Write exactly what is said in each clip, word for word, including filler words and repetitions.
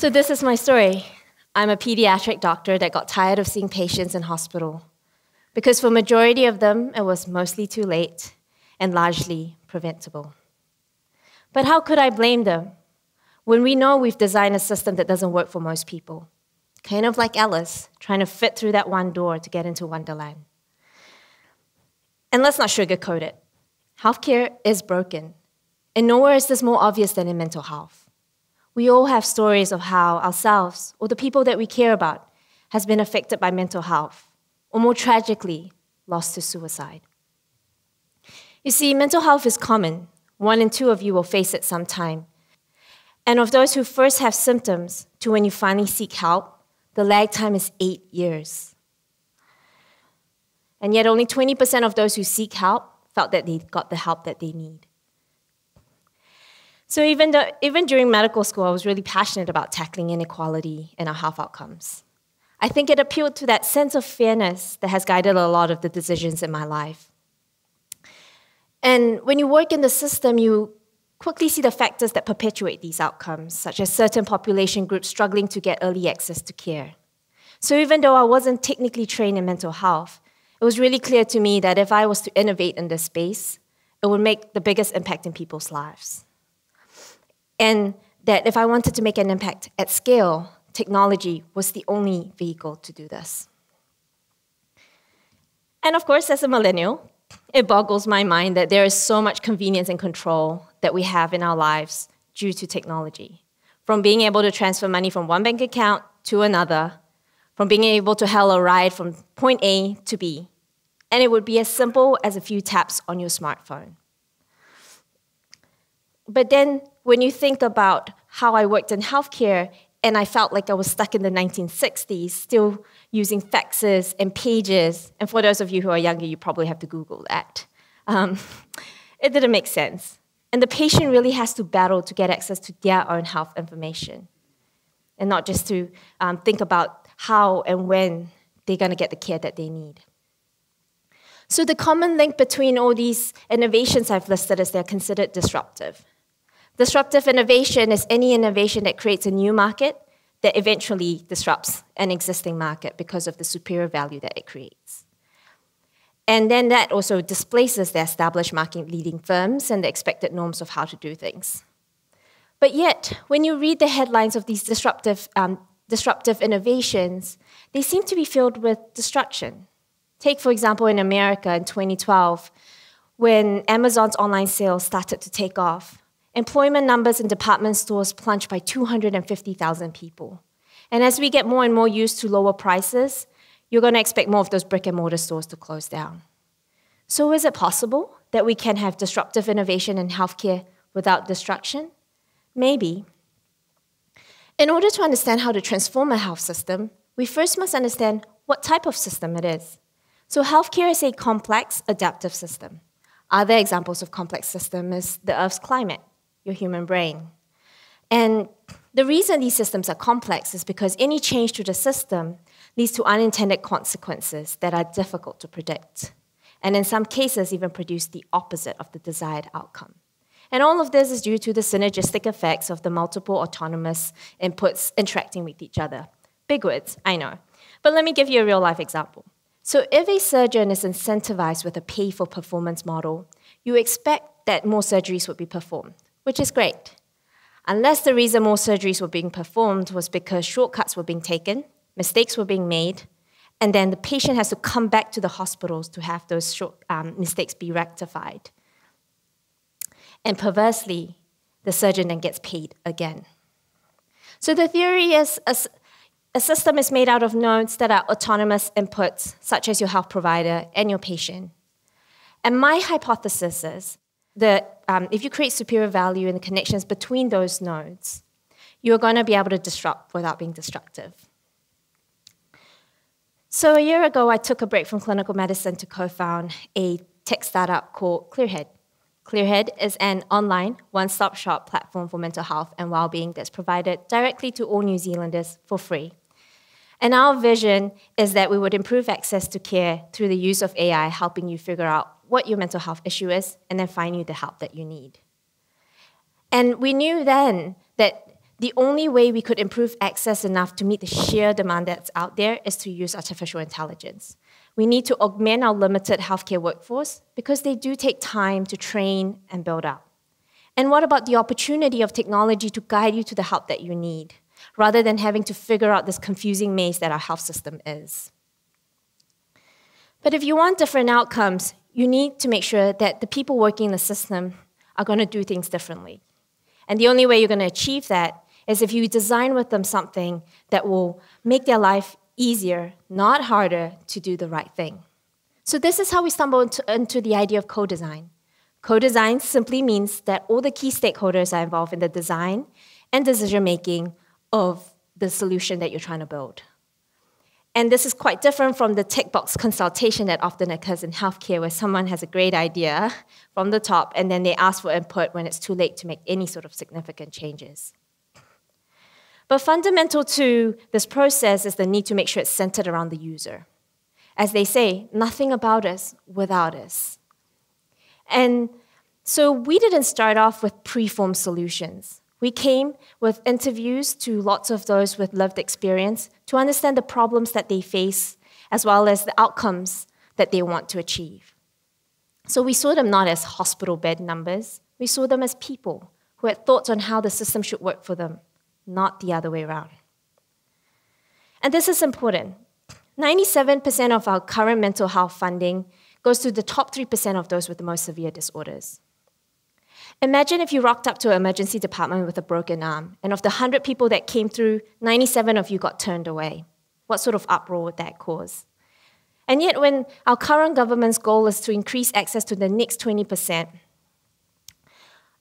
So this is my story. I'm a pediatric doctor that got tired of seeing patients in hospital because for majority of them, it was mostly too late and largely preventable. But how could I blame them when we know we've designed a system that doesn't work for most people? Kind of like Alice, trying to fit through that one door to get into Wonderland. And let's not sugarcoat it. Healthcare is broken. And nowhere is this more obvious than in mental health. We all have stories of how ourselves, or the people that we care about, has been affected by mental health, or more tragically, lost to suicide. You see, mental health is common. One in two of you will face it sometime. And of those who first have symptoms to when you finally seek help, the lag time is eight years. And yet only twenty percent of those who seek help felt that they got the help that they need. So even, though, even during medical school, I was really passionate about tackling inequality in our health outcomes. I think it appealed to that sense of fairness that has guided a lot of the decisions in my life. And when you work in the system, you quickly see the factors that perpetuate these outcomes, such as certain population groups struggling to get early access to care. So even though I wasn't technically trained in mental health, it was really clear to me that if I was to innovate in this space, it would make the biggest impact in people's lives. And that if I wanted to make an impact at scale, technology was the only vehicle to do this. And of course, as a millennial, it boggles my mind that there is so much convenience and control that we have in our lives due to technology. From being able to transfer money from one bank account to another, from being able to hail a ride from point A to B. And it would be as simple as a few taps on your smartphone. But then, when you think about how I worked in healthcare, and I felt like I was stuck in the nineteen sixties, still using faxes and pages, and for those of you who are younger, you probably have to Google that. Um, it didn't make sense. And the patient really has to battle to get access to their own health information, and not just to um, think about how and when they're going to get the care that they need. So the common link between all these innovations I've listed is they're considered disruptive. Disruptive innovation is any innovation that creates a new market that eventually disrupts an existing market because of the superior value that it creates. And then that also displaces the established market-leading firms and the expected norms of how to do things. But yet, when you read the headlines of these disruptive, um, disruptive innovations, they seem to be filled with destruction. Take, for example, in America in twenty twelve, when Amazon's online sales started to take off. Employment numbers in department stores plunged by two hundred fifty thousand people. And as we get more and more used to lower prices, you're going to expect more of those brick and mortar stores to close down. So is it possible that we can have disruptive innovation in healthcare without destruction? Maybe. In order to understand how to transform a health system, we first must understand what type of system it is. So healthcare is a complex, adaptive system. Other examples of complex systems is the Earth's climate, your human brain. And the reason these systems are complex is because any change to the system leads to unintended consequences that are difficult to predict, and in some cases even produce the opposite of the desired outcome. And all of this is due to the synergistic effects of the multiple autonomous inputs interacting with each other. Big words, I know. But let me give you a real-life example. So if a surgeon is incentivized with a pay-for-performance model, you expect that more surgeries would be performed, which is great. Unless the reason more surgeries were being performed was because shortcuts were being taken, mistakes were being made, and then the patient has to come back to the hospitals to have those short, um, mistakes be rectified. And perversely, the surgeon then gets paid again. So the theory is a, a system is made out of nodes that are autonomous inputs, such as your health provider and your patient. And my hypothesis is that um, if you create superior value in the connections between those nodes, you're going to be able to disrupt without being destructive. So a year ago, I took a break from clinical medicine to co-found a tech startup called Clearhead. Clearhead is an online, one-stop shop platform for mental health and well-being that's provided directly to all New Zealanders for free. And our vision is that we would improve access to care through the use of A I, helping you figure out what your mental health issue is and then find you the help that you need. And we knew then that the only way we could improve access enough to meet the sheer demand that's out there is to use artificial intelligence. We need to augment our limited healthcare workforce because they do take time to train and build up. And what about the opportunity of technology to guide you to the help that you need, rather than having to figure out this confusing maze that our health system is? But if you want different outcomes, you need to make sure that the people working in the system are going to do things differently. And the only way you're going to achieve that is if you design with them something that will make their life easier, not harder, to do the right thing. So this is how we stumble into, into the idea of co-design. Co-design simply means that all the key stakeholders are involved in the design and decision-making of the solution that you're trying to build. And this is quite different from the tick box consultation that often occurs in healthcare, where someone has a great idea from the top and then they ask for input when it's too late to make any sort of significant changes. But fundamental to this process is the need to make sure it's centered around the user. As they say, nothing about us without us. And so we didn't start off with preformed solutions. We came with interviews to lots of those with lived experience to understand the problems that they face, as well as the outcomes that they want to achieve. So we saw them not as hospital bed numbers. We saw them as people who had thoughts on how the system should work for them, not the other way around. And this is important. ninety-seven percent of our current mental health funding goes to the top three percent of those with the most severe disorders. Imagine if you rocked up to an emergency department with a broken arm, and of the one hundred people that came through, ninety-seven of you got turned away. What sort of uproar would that cause? And yet when our current government's goal is to increase access to the next twenty percent,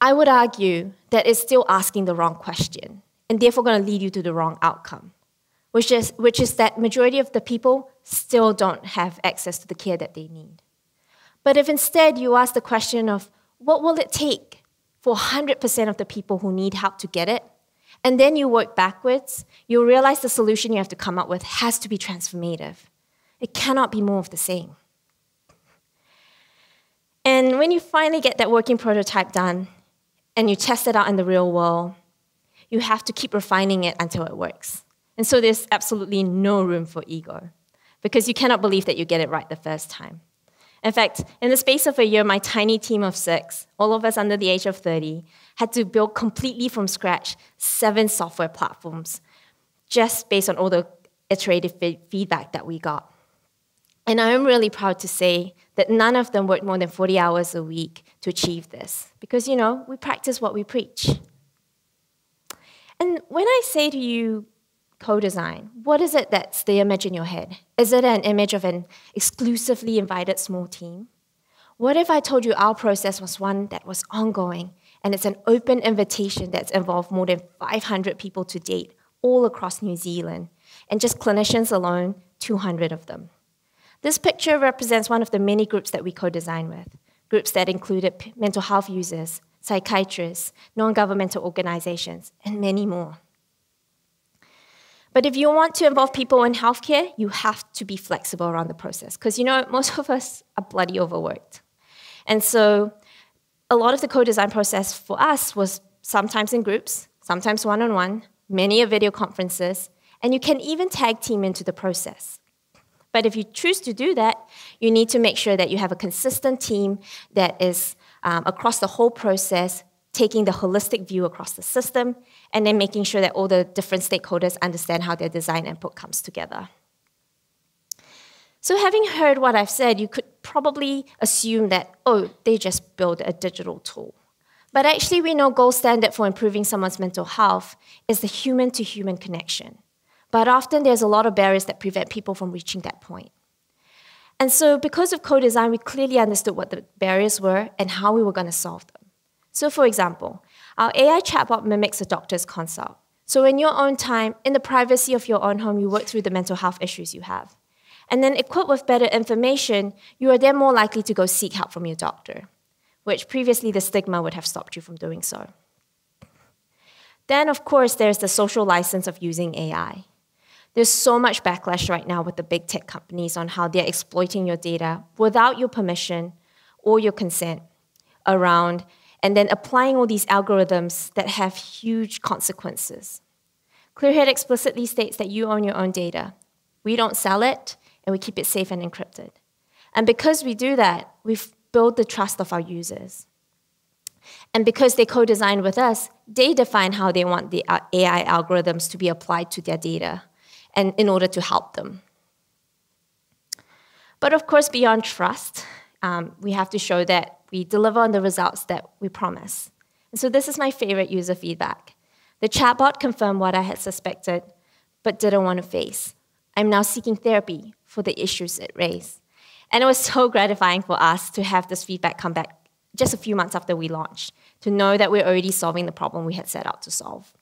I would argue that it's still asking the wrong question, and therefore going to lead you to the wrong outcome, which is, which is that majority of the people still don't have access to the care that they need. But if instead you ask the question of, what will it take for one hundred percent of the people who need help to get it? And then you work backwards, you'll realize the solution you have to come up with has to be transformative. It cannot be more of the same. And when you finally get that working prototype done and you test it out in the real world, you have to keep refining it until it works. And so there's absolutely no room for ego, because you cannot believe that you get it right the first time. In fact, in the space of a year, my tiny team of six, all of us under the age of thirty, had to build completely from scratch seven software platforms, just based on all the iterative feedback that we got. And I am really proud to say that none of them worked more than forty hours a week to achieve this, because, you know, we practice what we preach. And when I say to you, co-design, what is it that's the image in your head? Is it an image of an exclusively invited small team? What if I told you our process was one that was ongoing, and it's an open invitation that's involved more than five hundred people to date, all across New Zealand, and just clinicians alone, two hundred of them? This picture represents one of the many groups that we co-design with, groups that included mental health users, psychiatrists, non-governmental organizations, and many more. But if you want to involve people in healthcare, you have to be flexible around the process, because, you know, most of us are bloody overworked. And so a lot of the co-design process for us was sometimes in groups, sometimes one-on-one, many are video conferences, and you can even tag team into the process. But if you choose to do that, you need to make sure that you have a consistent team that is um, across the whole process, taking the holistic view across the system, and then making sure that all the different stakeholders understand how their design input comes together. So having heard what I've said, you could probably assume that, oh, they just build a digital tool. But actually, we know gold standard for improving someone's mental health is the human-to-human connection. But often there's a lot of barriers that prevent people from reaching that point. And so because of co-design, we clearly understood what the barriers were and how we were going to solve them. So for example, our A I chatbot mimics a doctor's consult. So in your own time, in the privacy of your own home, you work through the mental health issues you have. And then equipped with better information, you are then more likely to go seek help from your doctor, which previously the stigma would have stopped you from doing so. Then of course, there's the social license of using A I. There's so much backlash right now with the big tech companies on how they're exploiting your data without your permission or your consent around and then applying all these algorithms that have huge consequences. Clearhead explicitly states that you own your own data. We don't sell it, and we keep it safe and encrypted. And because we do that, we've built the trust of our users. And because they co-design with us, they define how they want the A I algorithms to be applied to their data and in order to help them. But of course, beyond trust, um, we have to show that we deliver on the results that we promise. And so this is my favorite user feedback. The chatbot confirmed what I had suspected, but didn't want to face. I'm now seeking therapy for the issues it raised. And it was so gratifying for us to have this feedback come back just a few months after we launched, to know that we're already solving the problem we had set out to solve.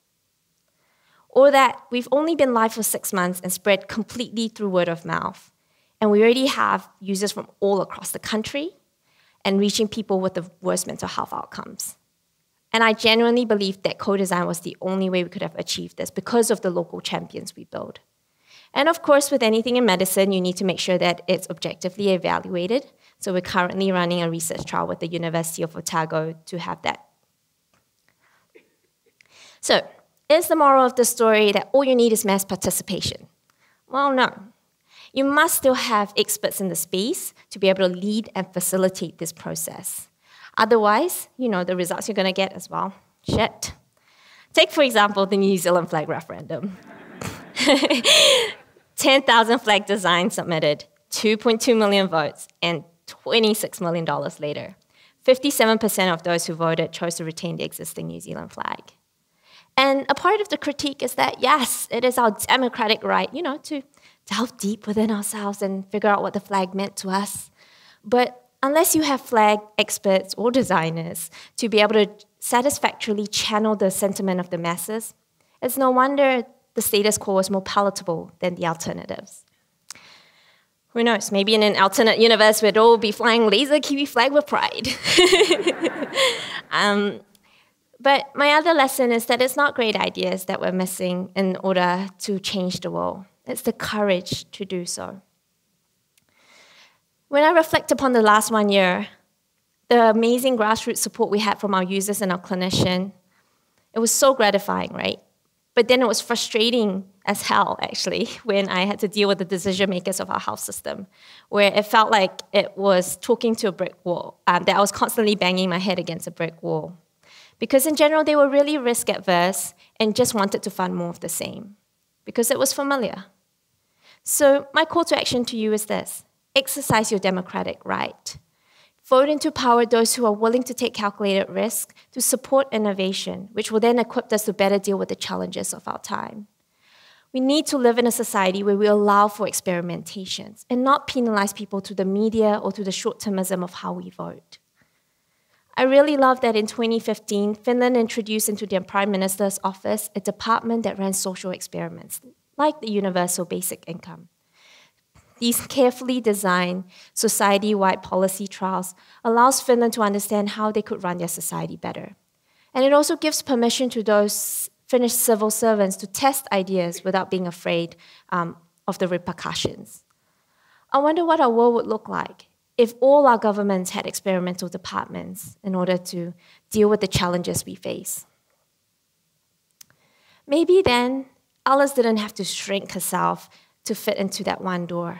Or that we've only been live for six months and spread completely through word of mouth. And we already have users from all across the country and reaching people with the worst mental health outcomes. And I genuinely believe that co-design was the only way we could have achieved this because of the local champions we build. And of course, with anything in medicine, you need to make sure that it's objectively evaluated. So we're currently running a research trial with the University of Otago to have that. So, is the moral of the story that all you need is mass participation? Well, no. You must still have experts in the space to be able to lead and facilitate this process. Otherwise, you know the results you're going to get as well. Shit. Take, for example, the New Zealand flag referendum. ten thousand flag designs submitted, two point two million votes, and twenty-six million dollars later, fifty-seven percent of those who voted chose to retain the existing New Zealand flag. And a part of the critique is that, yes, it is our democratic right, you know, to delve deep within ourselves and figure out what the flag meant to us. But unless you have flag experts or designers to be able to satisfactorily channel the sentiment of the masses, it's no wonder the status quo is more palatable than the alternatives. Who knows, maybe in an alternate universe, we'd all be flying laser Kiwi flag with pride. um, but my other lesson is that it's not great ideas that we're missing in order to change the world. It's the courage to do so. When I reflect upon the last one year, the amazing grassroots support we had from our users and our clinician, it was so gratifying, right? But then it was frustrating as hell, actually, when I had to deal with the decision makers of our health system, where it felt like it was talking to a brick wall, um, that I was constantly banging my head against a brick wall. Because in general, they were really risk adverse and just wanted to fund more of the same, because it was familiar. So my call to action to you is this: exercise your democratic right. Vote into power those who are willing to take calculated risk to support innovation, which will then equip us to better deal with the challenges of our time. We need to live in a society where we allow for experimentations and not penalize people through the media or through the short-termism of how we vote. I really love that in twenty fifteen, Finland introduced into their Prime Minister's office a department that ran social experiments, like the universal basic income. These carefully designed society-wide policy trials allows Finland to understand how they could run their society better. And it also gives permission to those Finnish civil servants to test ideas without being afraid um, of the repercussions. I wonder what our world would look like if all our governments had experimental departments in order to deal with the challenges we face. Maybe then, Alice didn't have to shrink herself to fit into that one door,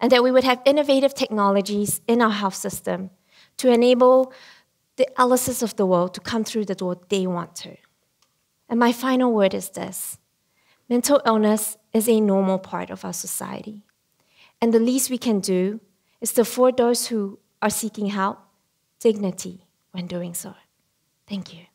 and that we would have innovative technologies in our health system to enable the Alices of the world to come through the door they want to. And my final word is this: mental illness is a normal part of our society. And the least we can do is to afford those who are seeking help dignity when doing so. Thank you.